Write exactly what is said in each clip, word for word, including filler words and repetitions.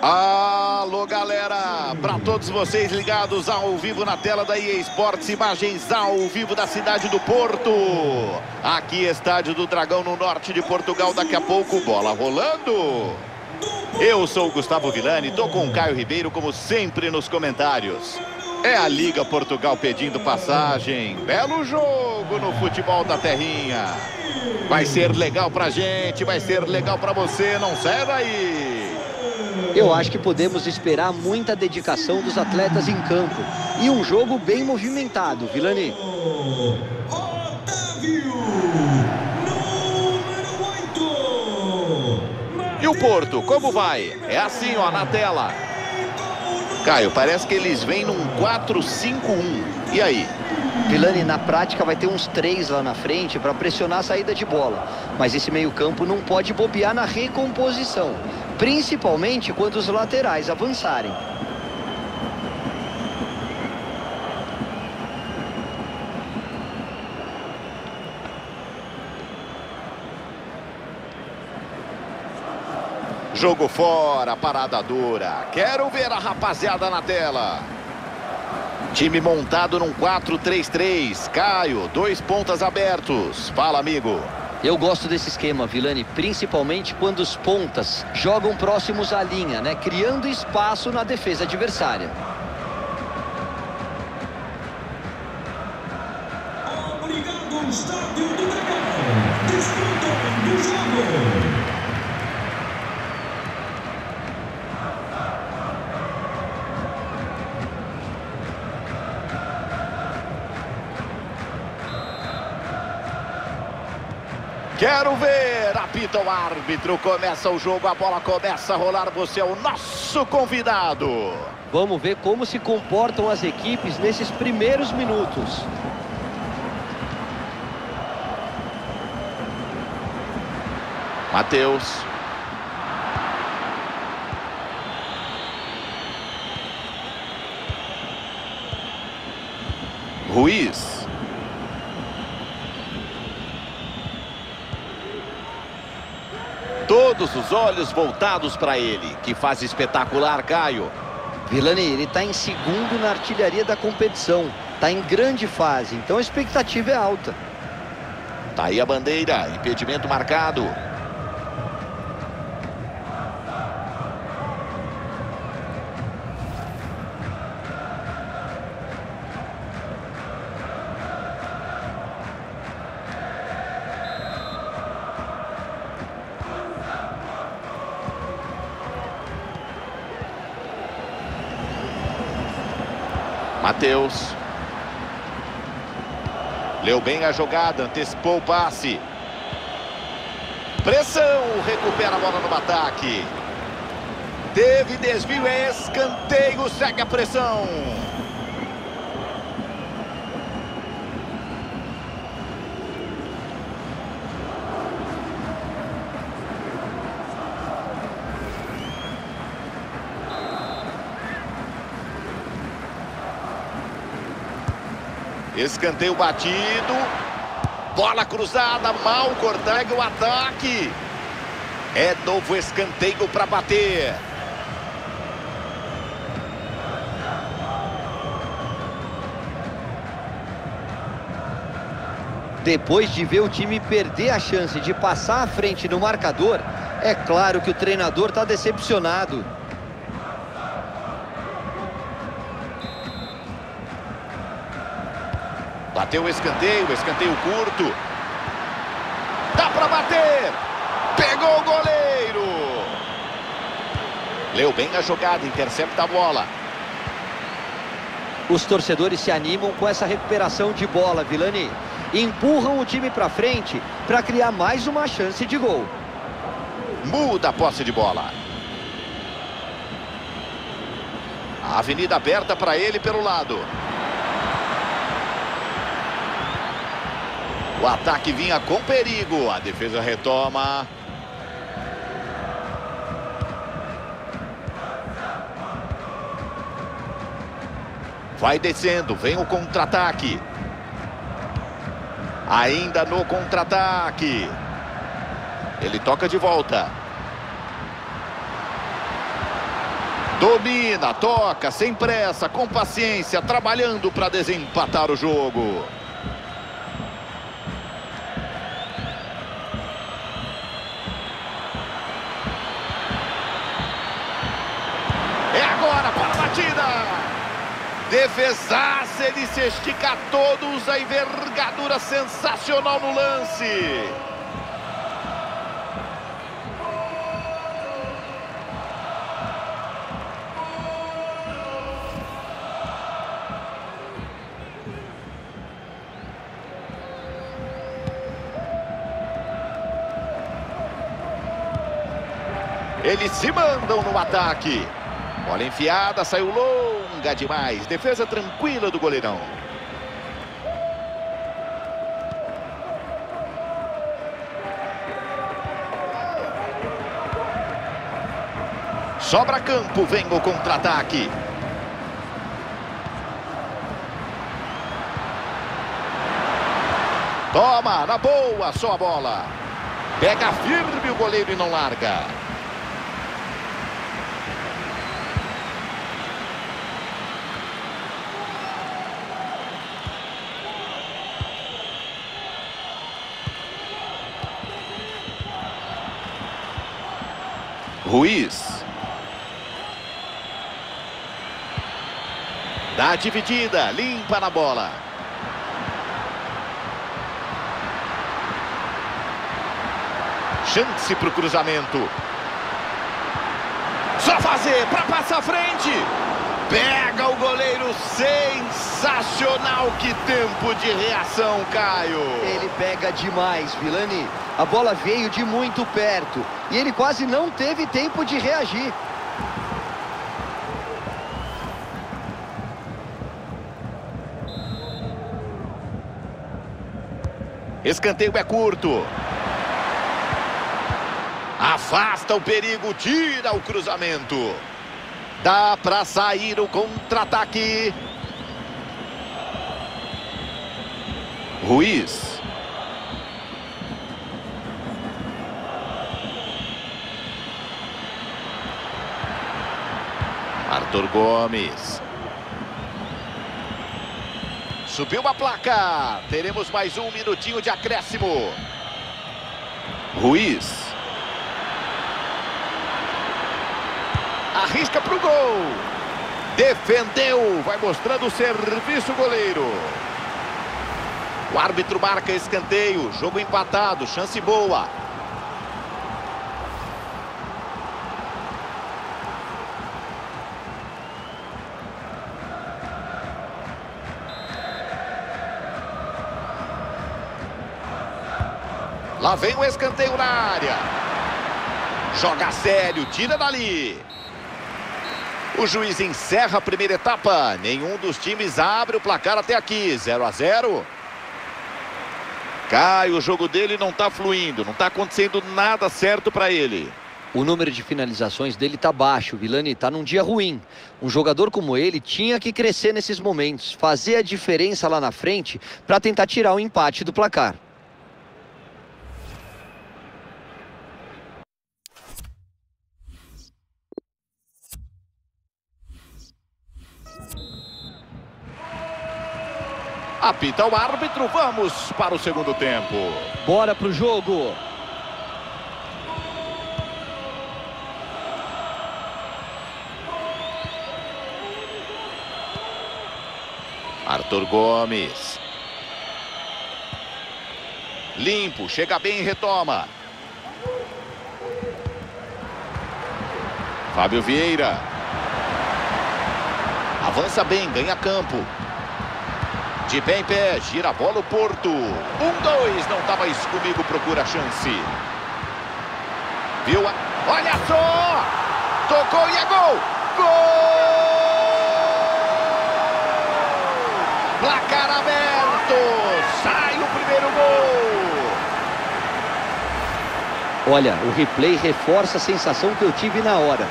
Alô, galera, para todos vocês ligados ao vivo na tela da E A Sports, imagens ao vivo da cidade do Porto. Aqui, Estádio do Dragão, no norte de Portugal. Daqui a pouco, bola rolando. Eu sou o Gustavo Guilani, tô com o Caio Ribeiro, como sempre, nos comentários. É a Liga Portugal pedindo passagem. Belo jogo no futebol da terrinha. Vai ser legal pra gente, vai ser legal pra você, não sai daí. Eu acho que podemos esperar muita dedicação dos atletas em campo. E um jogo bem movimentado, Guilani. E o Porto, como vai? É assim, ó, na tela. Caio, parece que eles vêm num quatro cinco um. E aí? Guilani, na prática vai ter uns três lá na frente para pressionar a saída de bola. Mas esse meio-campo não pode bobear na recomposição, principalmente quando os laterais avançarem. Jogo fora, parada dura. Quero ver a rapaziada na tela. Time montado num quatro três três. Caio, dois pontas abertos. Fala, amigo. Eu gosto desse esquema, Guilani, principalmente quando os pontas jogam próximos à linha, né? Criando espaço na defesa adversária. Obrigado, Estadio do Dragão. Desfrutam do jogo. Quero ver, apita o árbitro, começa o jogo, a bola começa a rolar, você é o nosso convidado. Vamos ver como se comportam as equipes nesses primeiros minutos. Mateus. Ruiz. Todos os olhos voltados para ele. Que fase espetacular, Caio. Guilani, ele está em segundo na artilharia da competição. Está em grande fase, então a expectativa é alta. Está aí a bandeira, impedimento marcado. Mateus. Leu bem a jogada, antecipou o passe. Pressão, recupera a bola no ataque. Teve desvio, é escanteio, segue a pressão. Escanteio batido, bola cruzada, mal consegue o ataque. É novo escanteio para bater. Depois de ver o time perder a chance de passar à frente no marcador, é claro que o treinador está decepcionado. Bateu o escanteio, escanteio curto. Dá pra bater. Pegou o goleiro. Leu bem a jogada, intercepta a bola. Os torcedores se animam com essa recuperação de bola, Guilani. Empurram o time pra frente pra criar mais uma chance de gol. Muda a posse de bola. A avenida aberta pra ele pelo lado. O ataque vinha com perigo. A defesa retoma. Vai descendo. Vem o contra-ataque. Ainda no contra-ataque. Ele toca de volta. Domina, toca, sem pressa, com paciência, trabalhando para desempatar o jogo. É agora para a batida. Defesaça, ele se estica a todos, a envergadura sensacional no lance. Eles se mandam no ataque. Bola enfiada, saiu longa demais. Defesa tranquila do goleirão. Sobra campo, vem o contra-ataque. Toma, na boa, só a bola. Pega firme o goleiro e não larga. Ruiz. Dá dividida, limpa na bola. Chance para o cruzamento. Só fazer para passar à frente. Pega o goleiro, sensacional. Que tempo de reação, Caio. Ele pega demais, Guilani. A bola veio de muito perto e ele quase não teve tempo de reagir. Escanteio é curto. Afasta o perigo, tira o cruzamento. Dá para sair o contra-ataque. Ruiz. Arthur Gomes. Subiu a placa. Teremos mais um minutinho de acréscimo. Ruiz. Arrisca pro gol. Defendeu. Vai mostrando o serviço goleiro. O árbitro marca escanteio. Jogo empatado. Chance boa. Lá vem o escanteio na área. Joga sério, tira dali. O juiz encerra a primeira etapa. Nenhum dos times abre o placar até aqui. zero a zero. Cai, o jogo dele não tá fluindo. Não tá acontecendo nada certo para ele. O número de finalizações dele tá baixo. O Guilani tá num dia ruim. Um jogador como ele tinha que crescer nesses momentos. Fazer a diferença lá na frente para tentar tirar o empate do placar. Apita o árbitro, vamos para o segundo tempo. Bora pro jogo. Arthur Gomes. Limpo, chega bem e retoma. Fábio Vieira. Avança bem, ganha campo. De pé em pé, gira a bola o Porto. Um, dois, não tá mais comigo, procura a chance. Viu? A... Olha só! Tocou e é gol! Gol! Placar aberto! Sai o primeiro gol! Olha, o replay reforça a sensação que eu tive na hora.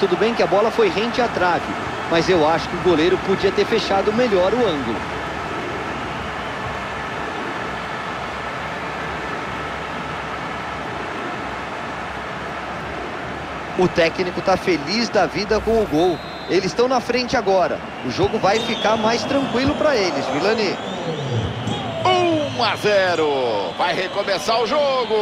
Tudo bem que a bola foi rente à trave, mas eu acho que o goleiro podia ter fechado melhor o ângulo. O técnico está feliz da vida com o gol. Eles estão na frente agora. O jogo vai ficar mais tranquilo para eles, Guilani. um a zero. Vai recomeçar o jogo.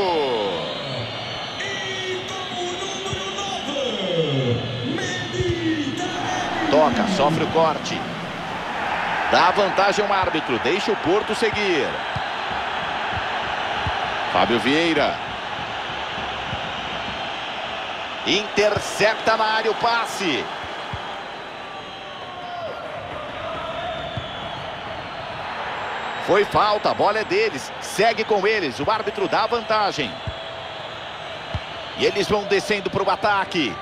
Toca, sofre o corte. Dá vantagem ao árbitro. Deixa o Porto seguir. Fábio Vieira. Intercepta na área o passe. Foi falta, a bola é deles. Segue com eles, o árbitro dá vantagem. E eles vão descendo para o ataque.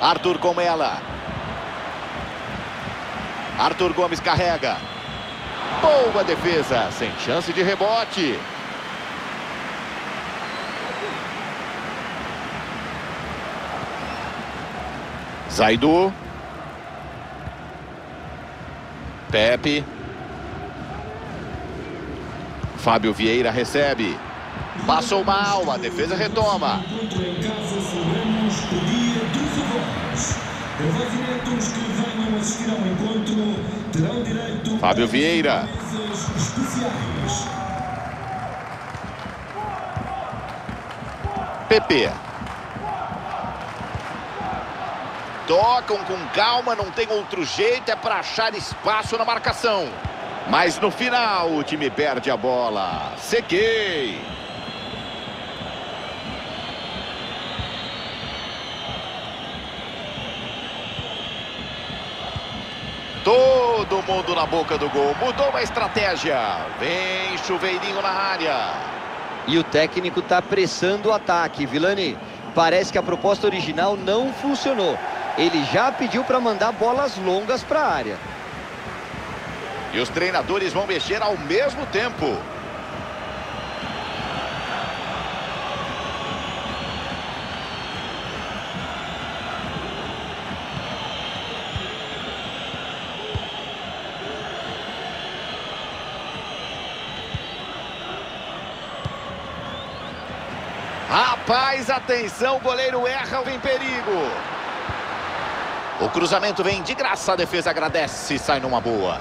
Arthur com ela. Arthur Gomes carrega. Boa defesa, sem chance de rebote. Zaidu. Pepe. Fábio Vieira recebe. Passou mal, a defesa retoma. Fábio Vieira. Pepe. Tocam com calma, não tem outro jeito, é para achar espaço na marcação. Mas no final o time perde a bola. Sequei. Todo mundo na boca do gol. Mudou a estratégia. Vem chuveirinho na área. E o técnico está pressando o ataque, Guilani. Parece que a proposta original não funcionou. Ele já pediu para mandar bolas longas para a área. E os treinadores vão mexer ao mesmo tempo. Rapaz, atenção, o goleiro erra, vem perigo. O cruzamento vem de graça, a defesa agradece e sai numa boa.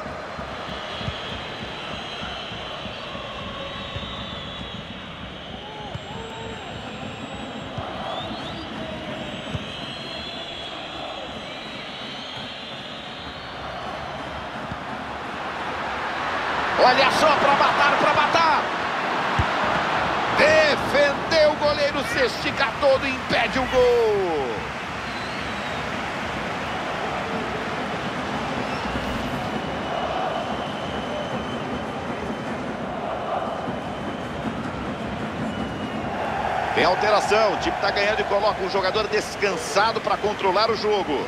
Olha só, para matar, para matar. Defendeu o goleiro, se estica todo e impede o gol. Tem alteração, o time está ganhando e coloca um jogador descansado para controlar o jogo.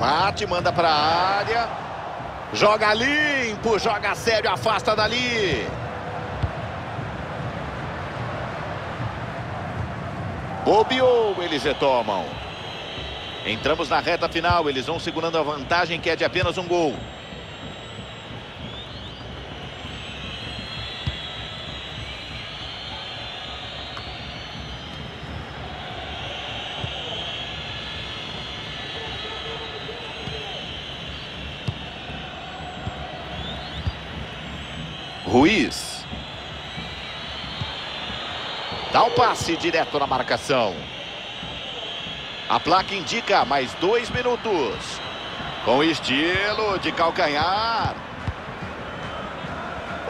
Bate, manda para a área. Joga limpo, joga sério, afasta dali. Bobeou, eles retomam. Entramos na reta final, eles vão segurando a vantagem que é de apenas um gol. Ruiz. Dá o passe direto na marcação. A placa indica mais dois minutos. Com estilo de calcanhar.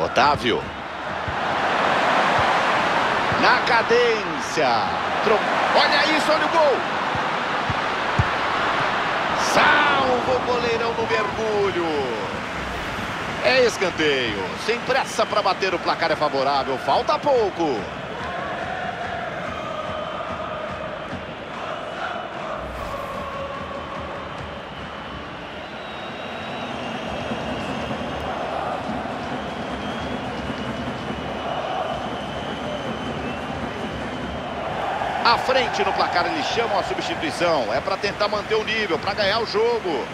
Otávio. Na cadência. Tro... Olha isso, olha o gol. Salva o goleirão no mergulho. É escanteio. Sem pressa para bater, o placar é favorável. Falta pouco. à frente no placar. Eles chamam a substituição. É para tentar manter o nível, para ganhar o jogo.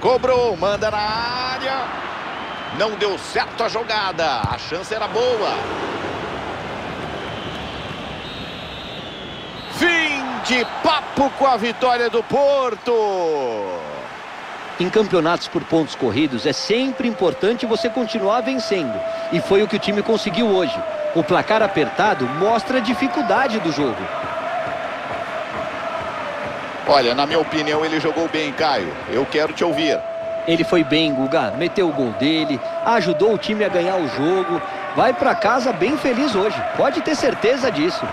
Cobrou, manda na área. Não deu certo a jogada. A chance era boa. Fim de papo com a vitória do Porto. Em campeonatos por pontos corridos é sempre importante você continuar vencendo. E foi o que o time conseguiu hoje. O placar apertado mostra a dificuldade do jogo. Olha, na minha opinião, ele jogou bem, Caio. Eu quero te ouvir. Ele foi bem, Guga. Meteu o gol dele, ajudou o time a ganhar o jogo. Vai pra casa bem feliz hoje. Pode ter certeza disso.